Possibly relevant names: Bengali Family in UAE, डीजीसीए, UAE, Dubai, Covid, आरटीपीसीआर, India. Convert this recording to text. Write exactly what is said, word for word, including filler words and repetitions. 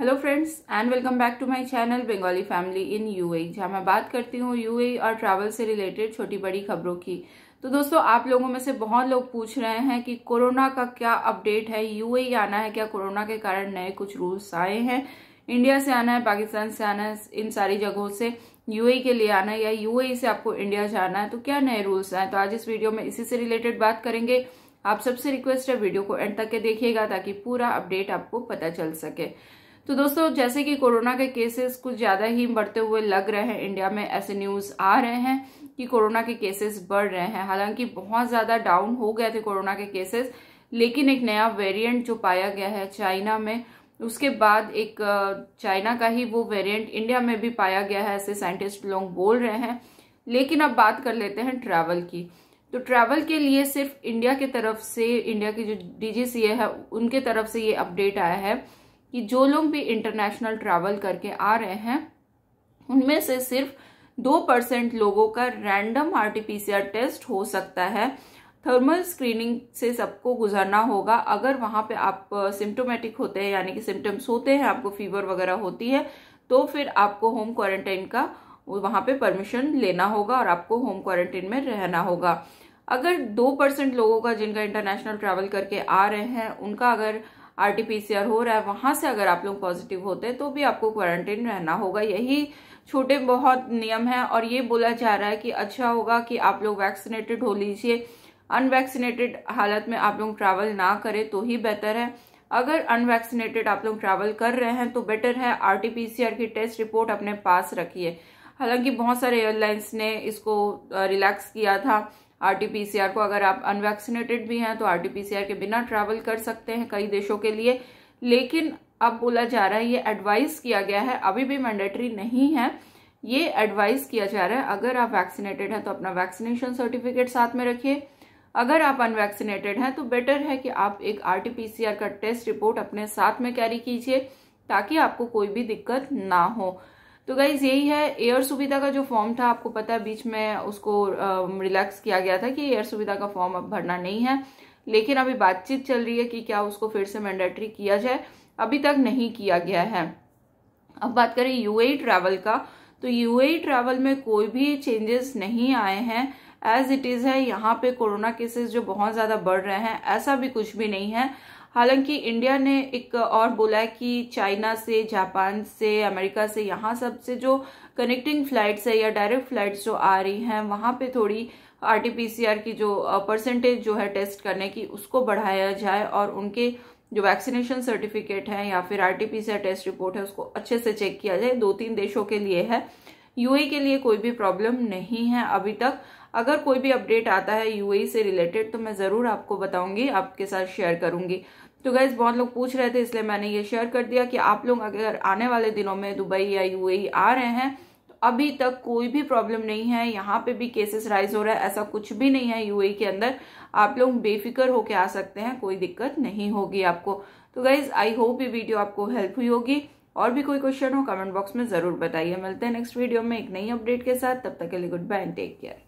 Hello friends and welcome back to my channel Bengali family in UAE, जहां मैं बात करती हूं यूएई और ट्रैवल से रिलेटेड छोटी बड़ी खबरों की। तो दोस्तों, आप लोगों में से बहुत लोग पूछ रहे हैं कि कोरोना का क्या अपडेट है, यूएई आना है क्या, कोरोना के कारण नए कुछ रूल्स आए हैं, इंडिया से आना है, पाकिस्तान से आना है, इन सारी जगहों से यूएई के लिए आना है या यूएई से आपको इंडिया जाना है तो क्या नए रूल्स आए। तो आज इस वीडियो में इसी से रिलेटेड बात करेंगे। आप सबसे रिक्वेस्ट है वीडियो को एंड तक के देखिएगा ताकि पूरा अपडेट आपको पता चल सके। तो दोस्तों, जैसे कि कोरोना के केसेस कुछ ज़्यादा ही बढ़ते हुए लग रहे हैं, इंडिया में ऐसे न्यूज़ आ रहे हैं कि कोरोना के केसेस बढ़ रहे हैं। हालांकि बहुत ज़्यादा डाउन हो गए थे कोरोना के केसेस, लेकिन एक नया वेरिएंट जो पाया गया है चाइना में, उसके बाद एक चाइना का ही वो वेरिएंट इंडिया में भी पाया गया है, ऐसे साइंटिस्ट लोग बोल रहे हैं। लेकिन अब बात कर लेते हैं ट्रैवल की। तो ट्रैवल के लिए सिर्फ इंडिया के तरफ से, इंडिया की जो डीजीसीए है उनके तरफ से ये अपडेट आया है कि जो लोग भी इंटरनेशनल ट्रैवल करके आ रहे हैं उनमें से सिर्फ दो परसेंट लोगों का रैंडम आरटीपीसीआर टेस्ट हो सकता है। थर्मल स्क्रीनिंग से सबको गुजरना होगा। अगर वहां पे आप सिम्टोमेटिक होते हैं, यानी कि सिम्टम्स होते हैं, आपको फीवर वगैरह होती है, तो फिर आपको होम क्वारंटाइन का वहां पे परमिशन लेना होगा और आपको होम क्वारंटाइन में रहना होगा। अगर दो परसेंट लोगों का जिनका इंटरनेशनल ट्रैवल करके आ रहे हैं उनका अगर आरटीपीसीआर हो रहा है, वहां से अगर आप लोग पॉजिटिव होते हैं तो भी आपको क्वारंटाइन रहना होगा। यही छोटे बहुत नियम है और ये बोला जा रहा है कि अच्छा होगा कि आप लोग वैक्सीनेटेड हो लीजिए, अनवैक्सीनेटेड हालत में आप लोग ट्रैवल ना करें तो ही बेहतर है। अगर अनवैक्सीनेटेड आप लोग ट्रैवल कर रहे हैं तो बेटर है आरटीपीसीआर की टेस्ट रिपोर्ट अपने पास रखिए। हालांकि बहुत सारे एयरलाइंस ने इसको रिलैक्स किया था आरटीपीसीआर को। अगर आप अनवैक्सीनेटेड भी हैं तो आरटीपीसीआर के बिना ट्रैवल कर सकते हैं कई देशों के लिए। लेकिन अब बोला जा रहा है, ये एडवाइस किया गया है, अभी भी मैंडेटरी नहीं है, ये एडवाइस किया जा रहा है। अगर आप वैक्सीनेटेड हैं तो अपना वैक्सीनेशन सर्टिफिकेट साथ में रखिए। अगर आप अनवैक्सीनेटेड हैं तो बेटर है कि आप एक आरटीपीसीआर का टेस्ट रिपोर्ट अपने साथ में कैरी कीजिए ताकि आपको कोई भी दिक्कत ना हो। तो गाइज, यही है एयर सुविधा का जो फॉर्म था, आपको पता है बीच में उसको रिलैक्स किया गया था कि एयर सुविधा का फॉर्म अब भरना नहीं है, लेकिन अभी बातचीत चल रही है कि क्या उसको फिर से मैंडेटरी किया जाए, अभी तक नहीं किया गया है। अब बात करें यूएई ट्रैवल का, तो यूएई ट्रैवल में कोई भी चेंजेस नहीं आए हैं, एज इट इज़ है। यहाँ पे कोरोना केसेस जो बहुत ज़्यादा बढ़ रहे हैं ऐसा भी कुछ भी नहीं है। हालांकि इंडिया ने एक और बोला है कि चाइना से, जापान से, अमेरिका से, यहाँ सब से जो कनेक्टिंग फ्लाइट्स है या डायरेक्ट फ्लाइट्स जो आ रही हैं वहाँ पे थोड़ी आरटीपीसीआर की जो परसेंटेज जो है टेस्ट करने की उसको बढ़ाया जाए और उनके जो वैक्सीनेशन सर्टिफिकेट है या फिर आरटीपीसीआर टेस्ट रिपोर्ट है उसको अच्छे से चेक किया जाए। दो तीन देशों के लिए है, यूएई के लिए कोई भी प्रॉब्लम नहीं है अभी तक। अगर कोई भी अपडेट आता है यूएई से रिलेटेड तो मैं ज़रूर आपको बताऊंगी, आपके साथ शेयर करूंगी। तो गाइज, बहुत लोग पूछ रहे थे इसलिए मैंने ये शेयर कर दिया कि आप लोग अगर आने वाले दिनों में दुबई या यूएई आ रहे हैं तो अभी तक कोई भी प्रॉब्लम नहीं है, यहाँ पे भी केसेस राइज हो रहा है ऐसा कुछ भी नहीं है। यूएई के अंदर आप लोग बेफिक्र होके आ सकते हैं, कोई दिक्कत नहीं होगी आपको। तो गाइज, आई होप ये वीडियो आपको हेल्प हुई होगी। और भी कोई क्वेश्चन हो कमेंट बॉक्स में ज़रूर बताइए। मिलते हैं नेक्स्ट वीडियो में एक नई अपडेट के साथ, तब तक के लिए good bye and take care.